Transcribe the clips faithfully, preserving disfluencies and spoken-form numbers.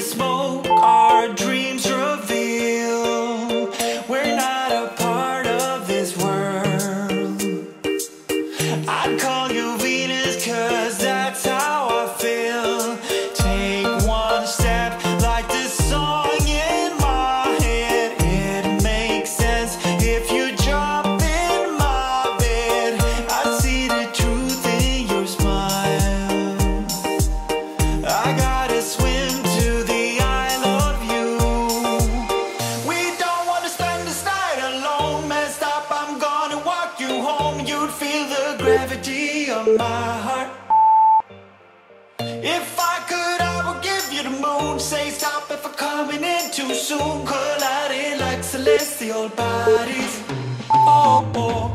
Smoke, our dreams reveal. We're not apart. could feel the gravity of my heart. If I could, I would give you the moon. Say stop if I'm coming in too soon. Colliding like celestial bodies. Oh, oh.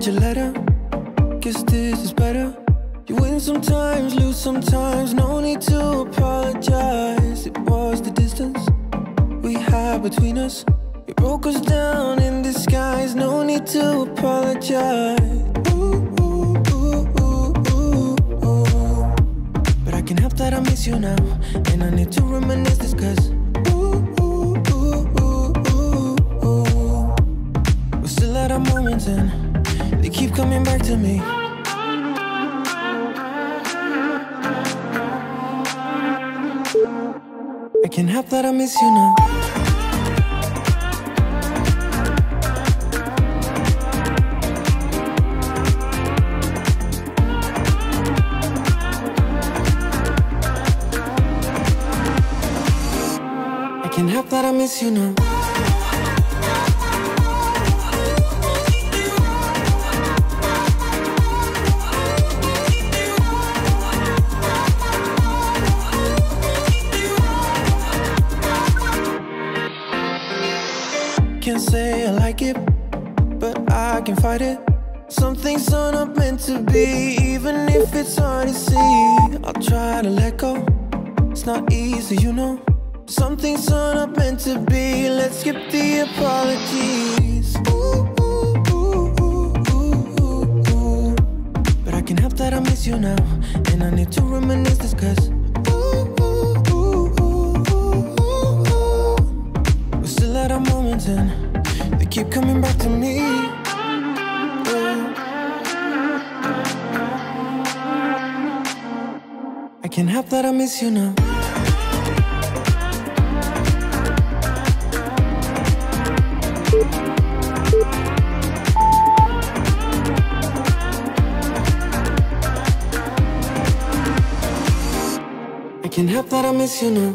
got your letter. Guess this is better. You win sometimes, lose sometimes. No need to apologize. It was the distance we had between us. It broke us down in disguise. No need to apologize. Ooh, ooh, ooh, ooh, ooh, ooh. But I can help that I miss you now, and I need to reminisce this cause. Our moments and they keep coming back to me. I can't help that I miss you now. I can't help that I miss you now. Can't say I like it, but I can fight it. Some things are not meant to be, even if it's hard to see. I'll try to let go, it's not easy, you know. Some things are not meant to be, let's skip the apologies. Ooh, ooh, ooh, ooh, ooh, ooh. But I can help that I miss you now, and I need to reminisce this cause. They keep coming back to me, yeah. I can't help that I miss you now. I can't help that I miss you now.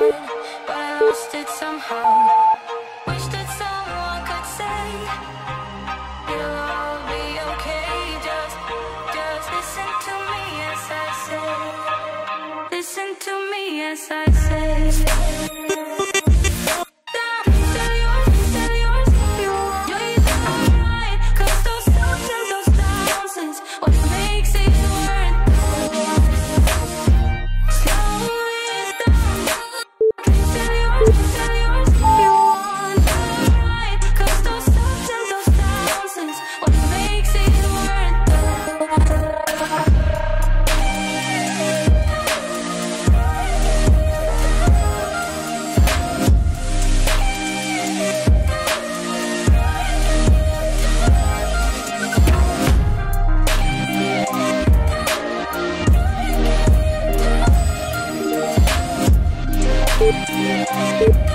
on, but I lost it somehow. Wish that someone could say it'll all be okay. Just, just listen to me as I say. Listen to me as I say. Thank you.